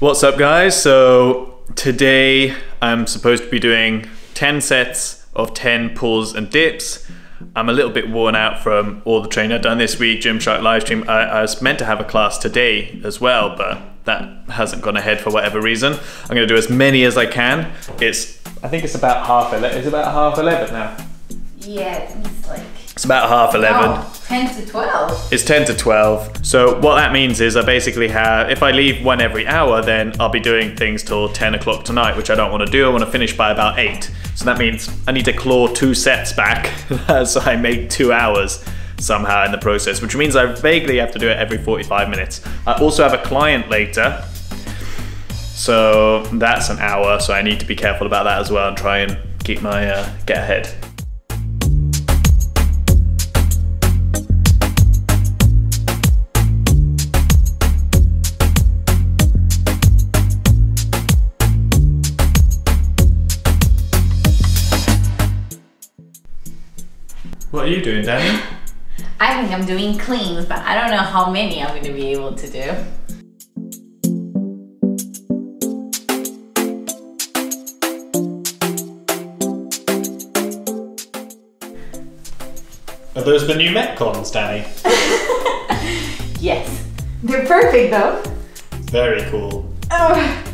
What's up guys? So today I'm supposed to be doing 10 sets of 10 pulls and dips. I'm a little bit worn out from all the training I've done this week, Gymshark live stream. I was meant to have a class today as well, but that hasn't gone ahead for whatever reason. I'm gonna do as many as I can. I think it's about half 11. It's about half 11 now. Yeah, it's like... It's about half 11. Oh, 10 to 12. It's 10 to 12. So what that means is I basically have, if I leave one every hour, then I'll be doing things till 10 o'clock tonight, which I don't want to do. I want to finish by about 8. So that means I need to claw 2 sets back as I make 2 hours somehow in the process, which means I vaguely have to do it every 45 minutes. I also have a client later, so that's an hour. So I need to be careful about that as well and try and keep my get ahead. What are you doing, Danny? I think I'm doing cleans, but I don't know how many I'm going to be able to do. Are those the new Metcons, Danny? Yes. They're perfect, though. Very cool. Oh,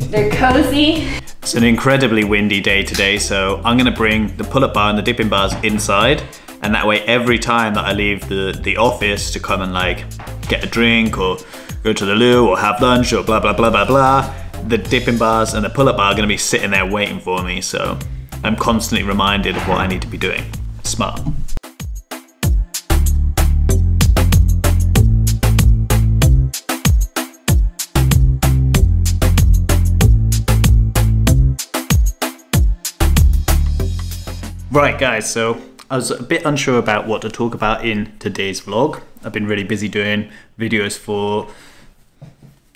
they're cozy. It's an incredibly windy day today, so I'm gonna bring the pull-up bar and the dipping bars inside, and that way every time that I leave the office to come and like get a drink or go to the loo or have lunch or blah blah blah blah blah, the dipping bars and the pull-up bar are gonna be sitting there waiting for me, so I'm constantly reminded of what I need to be doing. Smart. Right guys, so I was a bit unsure about what to talk about in today's vlog. I've been really busy doing videos for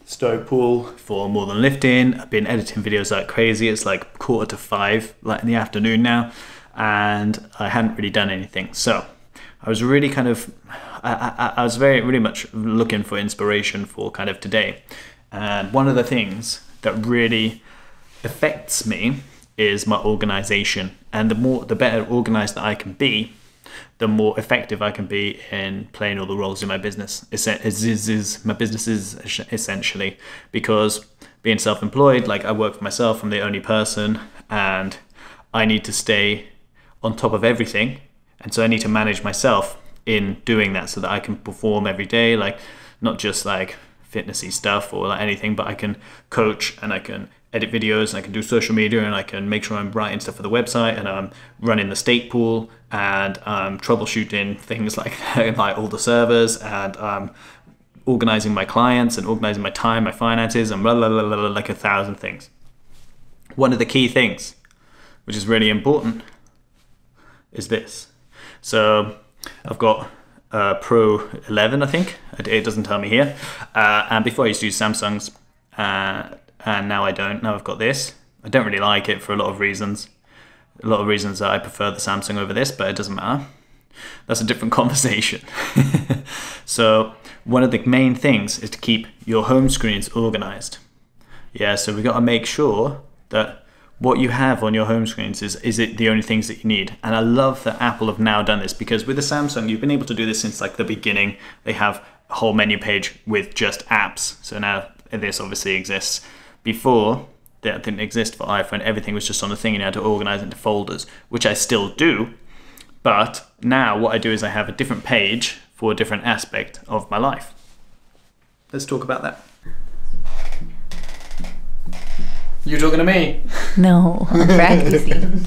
STOIC Pool, for More Than Lifting. I've been editing videos like crazy. It's like 4:45 like in the afternoon now, and I hadn't really done anything. So I was really kind of, I was really much looking for inspiration for kind of today. And one of the things that really affects me is my organization, and the better organized that I can be, the more effective I can be in playing all the roles in my business. My business is essentially, because being self-employed, like I work for myself, I'm the only person, and I need to stay on top of everything, and so I need to manage myself in doing that so that I can perform every day, like not just like fitnessy stuff or like anything, but I can coach and I can edit videos and I can do social media and I can make sure I'm writing stuff for the website and I'm running the STOIC Pool and I'm troubleshooting things like that, like all the servers, and I'm organizing my clients and organizing my time, my finances, and blah, blah, blah, blah, like 1,000 things. One of the key things, which is really important, is this. So I've got Pro 11, I think. It doesn't tell me here. And before I used to use Samsung's, and now I don't. Now I've got this. I don't really like it for a lot of reasons. A lot of reasons that I prefer the Samsung over this, but it doesn't matter. That's a different conversation. So one of the main things is to keep your home screens organized. Yeah, so we got to make sure that what you have on your home screens is it the only things that you need. And I love that Apple have now done this, because with the Samsung, you've been able to do this since like the beginning. They have a whole menu page with just apps. So now this obviously exists. Before, that didn't exist for iPhone. Everything was just on the thing, and you had to organize it into folders, which I still do. But now what I do is I have a different page for a different aspect of my life. Let's talk about that. You talking to me? No, I'm practicing.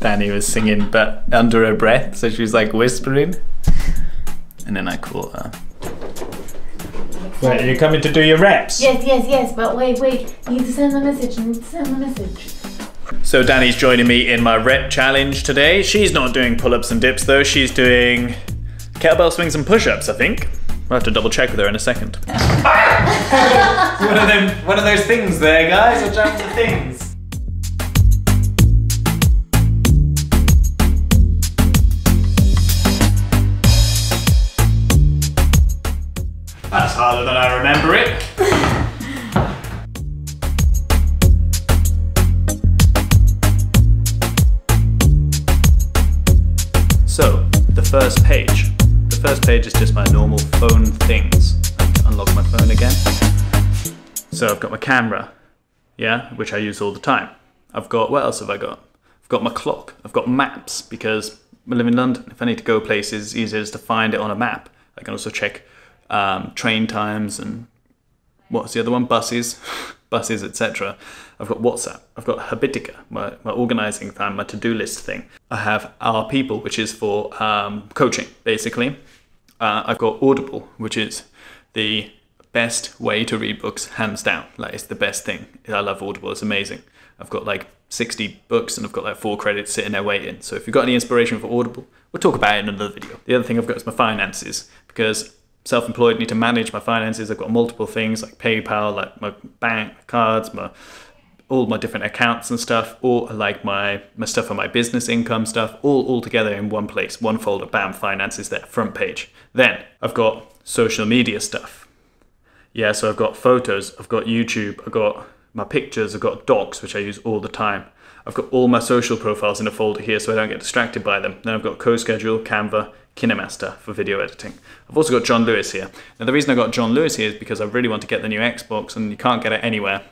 Danny was singing, but under her breath, so she was like whispering. And then I caught her. Wait, are you coming to do your reps? Yes, yes, yes, but wait, wait. You need to send a message, you need to send a message. So Danny's joining me in my rep challenge today. She's not doing pull-ups and dips though, she's doing kettlebell swings and push-ups, I think. I'll have to double check with her in a second. one of those things there, guys. Watch out for the things. That's harder than I remember it. page is just my normal phone things. I need to unlock my phone again. So I've got my camera, yeah, which I use all the time. I've got, what else have I got? I've got my clock. I've got maps because I live in London. If I need to go places, it's easier to find it on a map. I can also check train times and what's the other one? Buses, buses, etc. I've got WhatsApp. I've got Habitica, my organizing thing, my to-do list thing. I have Our People, which is for coaching, basically. I've got Audible, which is the best way to read books, hands down. Like, it's the best thing. I love Audible. It's amazing. I've got like 60 books and I've got like 4 credits sitting there waiting. So if you've got any inspiration for Audible, we'll talk about it in another video. The other thing I've got is my finances, because self-employed, need to manage my finances. I've got multiple things like PayPal, like my bank cards, all my different accounts and stuff, or like my stuff on my business income stuff, all together in one place, one folder, bam, finances there, front page. Then I've got social media stuff. Yeah, so I've got photos, I've got YouTube, I've got my pictures, I've got docs, which I use all the time. I've got all my social profiles in a folder here so I don't get distracted by them. Then I've got co-schedule, Canva, KineMaster for video editing. I've also got John Lewis here. Now the reason I got John Lewis here is because I really want to get the new Xbox and you can't get it anywhere.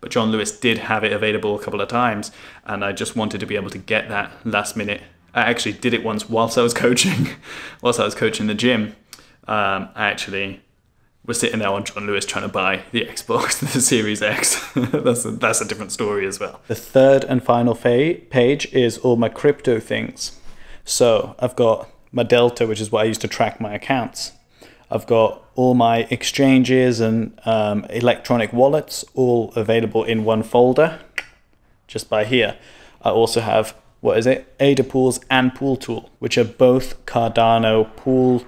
But John Lewis did have it available a couple of times and I just wanted to be able to get that last minute. I actually did it once whilst I was coaching, whilst I was coaching the gym. I actually was sitting there on John Lewis trying to buy the Xbox, the Series X. that's a different story as well. The third and final page is all my crypto things. So I've got my Delta, which is what I used to track my accounts. I've got all my exchanges and electronic wallets all available in one folder, just by here. I also have, what is it? Ada pools and pool tool, which are both Cardano pool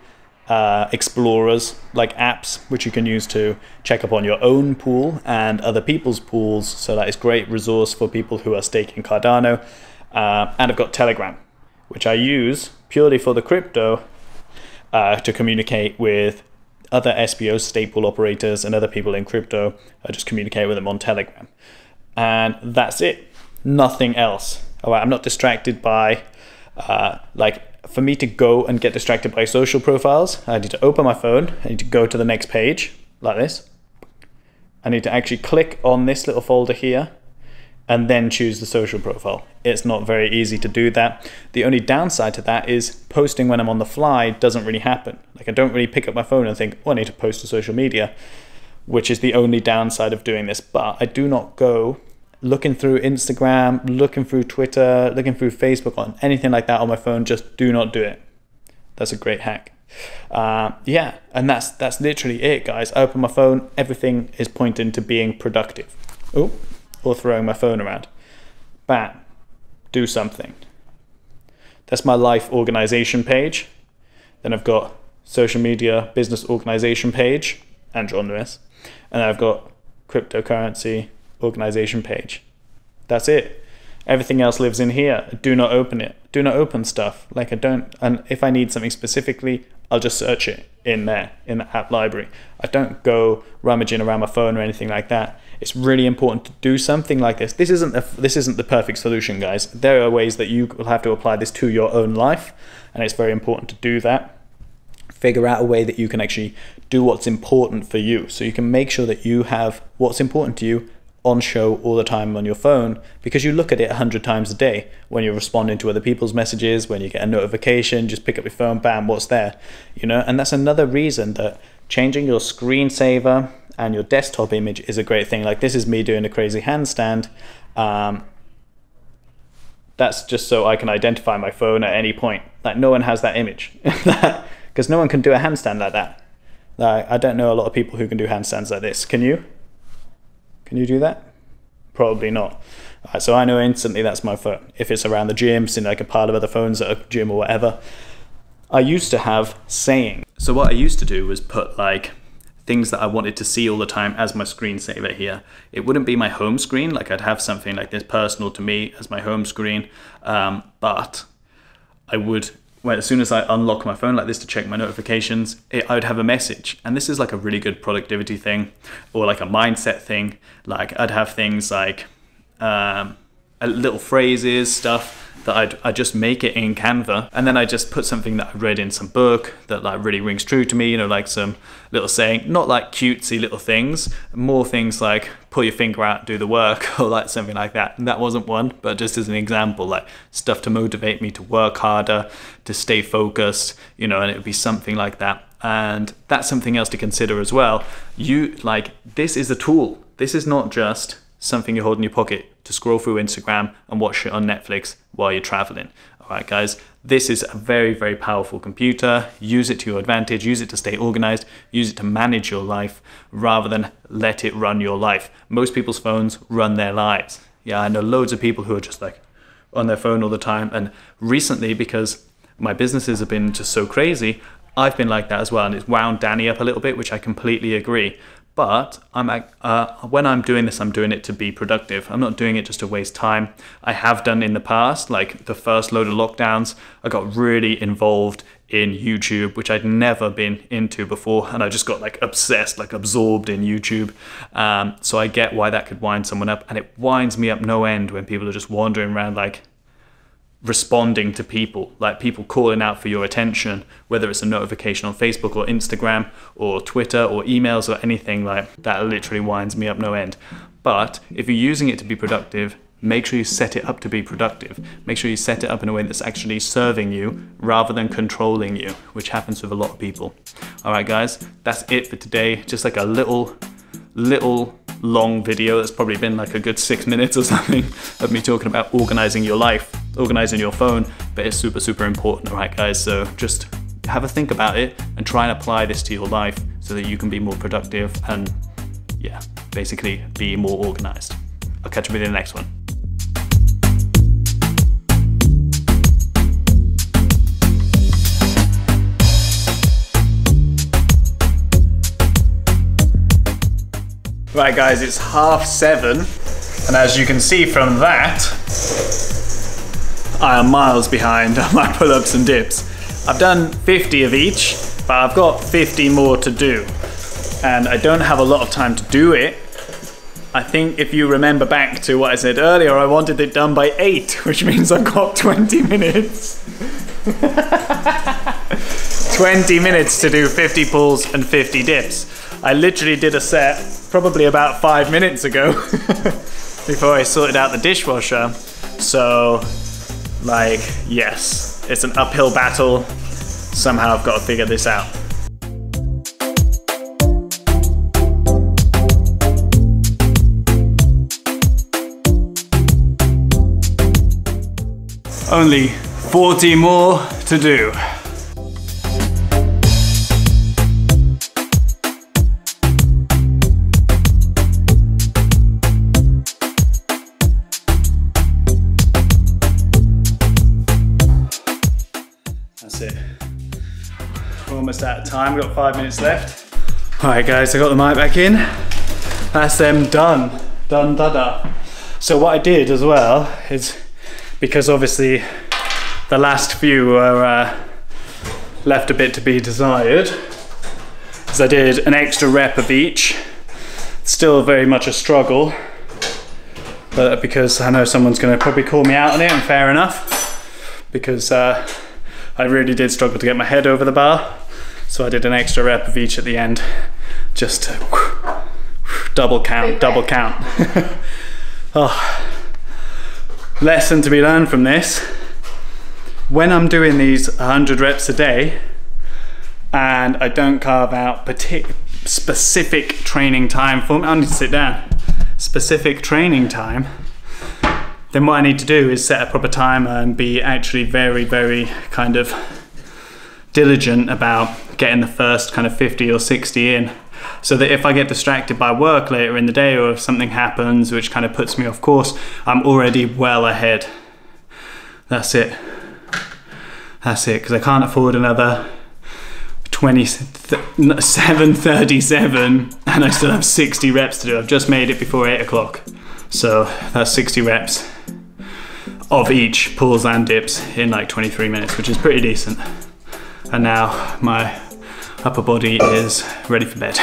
explorers, like apps, which you can use to check up on your own pool and other people's pools. So that is a great resource for people who are staking Cardano. And I've got Telegram, which I use purely for the crypto to communicate with other SPO stake pool operators and other people in crypto. I just communicate with them on Telegram. And that's it, nothing else. All right, I'm not distracted by, like for me to go and get distracted by social profiles, I need to open my phone, I need to go to the next page like this. I need to actually click on this little folder here and then choose the social profile. It's not very easy to do that. The only downside to that is posting when I'm on the fly doesn't really happen. Like I don't really pick up my phone and think, oh, I need to post to social media, which is the only downside of doing this. But I do not go looking through Instagram, looking through Twitter, looking through Facebook, on anything like that on my phone. Just do not do it. That's a great hack. Yeah, and that's literally it, guys. I open my phone, everything is pointing to being productive. Oh. Or throwing my phone around. Bam, do something. That's my life organization page. Then I've got social media business organization page and John Lewis. And I've got cryptocurrency organization page. That's it. Everything else lives in here. Do not open it. Do not open stuff. Like I don't, and if I need something specifically, I'll just search it in there, in the app library. I don't go rummaging around my phone or anything like that. It's really important to do something like this. This isn't the perfect solution, guys. There are ways that you will have to apply this to your own life, and it's very important to do that. Figure out a way that you can actually do what's important for you, so you can make sure that you have what's important to you on show all the time on your phone, because you look at it 100 times a day when you're responding to other people's messages, when you get a notification, just pick up your phone, bam, what's there, you know? And that's another reason that changing your screensaver and your desktop image is a great thing. Like this is me doing a crazy handstand. That's just so I can identify my phone at any point. Like no one has that image because no one can do a handstand like that. Like I don't know a lot of people who can do handstands like this. Can you? Can you do that? Probably not. Right, so I know instantly that's my phone. If it's around the gym, sitting like a pile of other phones at a gym or whatever. I used to have saying. So what I used to do was put like things that I wanted to see all the time as my screensaver here. It wouldn't be my home screen. Like I'd have something like this personal to me as my home screen. But I would, well, as soon as I unlock my phone like this to check my notifications, I would have a message. And this is like a really good productivity thing or like a mindset thing. Like I'd have things like, little phrases, stuff that I just make it in Canva, and then I just put something that I read in some book that like really rings true to me, you know, like some little saying, not like cutesy little things, more things like pull your finger out, do the work, or like something like that. And that wasn't one, but just as an example, like stuff to motivate me to work harder, to stay focused, you know, and it would be something like that. And that's something else to consider as well. This is a tool. This is not just something you hold in your pocket to scroll through Instagram and watch shit on Netflix while you're traveling. All right, guys, this is a very, very powerful computer. Use it to your advantage, use it to stay organized, use it to manage your life rather than let it run your life. Most people's phones run their lives. Yeah, I know loads of people who are just like on their phone all the time. And recently, because my businesses have been just so crazy, I've been like that as well. And it's wound Danny up a little bit, which I completely agree. But when I'm doing this, I'm doing it to be productive. I'm not doing it just to waste time. I have done in the past, like the first load of lockdowns, I got really involved in YouTube, which I'd never been into before. And I just got like obsessed, like absorbed in YouTube. So I get why that could wind someone up, and it winds me up no end when people are just wandering around like responding to people, like people calling out for your attention, whether it's a notification on Facebook or Instagram or Twitter or emails or anything like that. Literally winds me up no end. But if you're using it to be productive, make sure you set it up to be productive. Make sure you set it up in a way that's actually serving you rather than controlling you, which happens with a lot of people. All right, guys, that's it for today. Just like a little long video that's probably been like a good 6 minutes or something of me talking about organizing your life, organizing your phone, but it's super, super important. All right, guys, so just have a think about it and try and apply this to your life so that you can be more productive and, yeah, basically be more organized. I'll catch you in the next one. Right, guys, it's 7:30, and as you can see from that, I am miles behind on my pull-ups and dips. I've done 50 of each, but I've got 50 more to do, and I don't have a lot of time to do it. I think if you remember back to what I said earlier, I wanted it done by 8, which means I've got 20 minutes. 20 minutes to do 50 pulls and 50 dips. I literally did a set probably about 5 minutes ago before I sorted out the dishwasher. So, like, yes, it's an uphill battle. Somehow I've got to figure this out. Only 40 more to do. Almost out of time, we've got 5 minutes left. All right, guys, I got the mic back in. That's them done. Done, da da. So what I did as well is, because obviously the last few were left a bit to be desired, is I did an extra rep of each. Still very much a struggle, but because I know someone's gonna probably call me out on it, and fair enough, because I really did struggle to get my head over the bar. So I did an extra rep of each at the end, just to double count. Oh. Lesson to be learned from this. When I'm doing these 100 reps a day and I don't carve out specific training time for me, I need to sit down, specific training time, then what I need to do is set a proper timer and be actually very, very kind of diligent about getting the first kind of 50 or 60 in, so that if I get distracted by work later in the day, or if something happens which kind of puts me off course, I'm already well ahead. That's it. That's it, because I can't afford another 7:37 and I still have 60 reps to do. I've just made it before 8 o'clock. So that's 60 reps of each pulls and dips in like 23 minutes, which is pretty decent. And now my upper body is ready for bed.